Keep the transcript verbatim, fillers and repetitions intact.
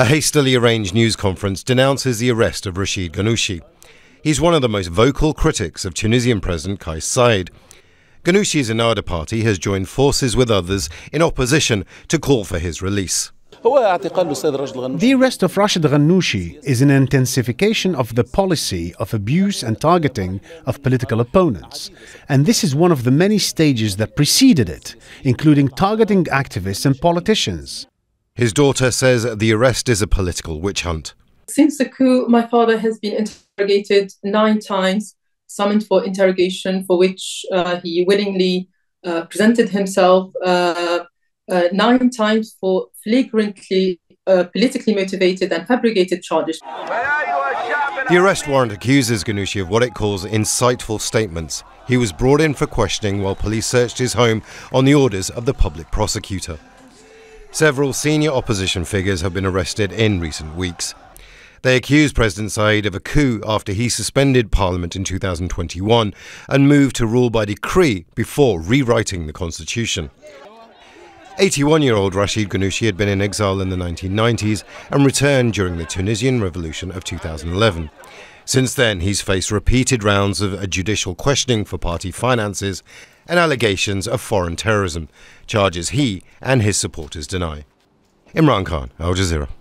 a hastily arranged news conference denounces the arrest of Rachid Ghannouchi. He's one of the most vocal critics of Tunisian President Kais Saied. Ghannouchi's Ennahda party has joined forces with others in opposition to call for his release. The arrest of Rachid Ghannouchi is an intensification of the policy of abuse and targeting of political opponents, and this is one of the many stages that preceded it, including targeting activists and politicians. His daughter says the arrest is a political witch hunt. Since the coup, my father has been interrogated nine times, summoned for interrogation, for which uh, he willingly uh, presented himself. Uh, Uh, nine times for flagrantly uh, politically motivated and fabricated charges. The arrest warrant accuses Ghannouchi of what it calls insightful statements. He was brought in for questioning while police searched his home on the orders of the public prosecutor. Several senior opposition figures have been arrested in recent weeks. They accused President Saied of a coup after he suspended parliament in two thousand twenty-one and moved to rule by decree before rewriting the constitution. eighty-one-year-old Rachid Ghannouchi had been in exile in the nineteen nineties and returned during the Tunisian Revolution of two thousand eleven. Since then, he's faced repeated rounds of judicial questioning for party finances and allegations of foreign terrorism, charges he and his supporters deny. Imran Khan, Al Jazeera.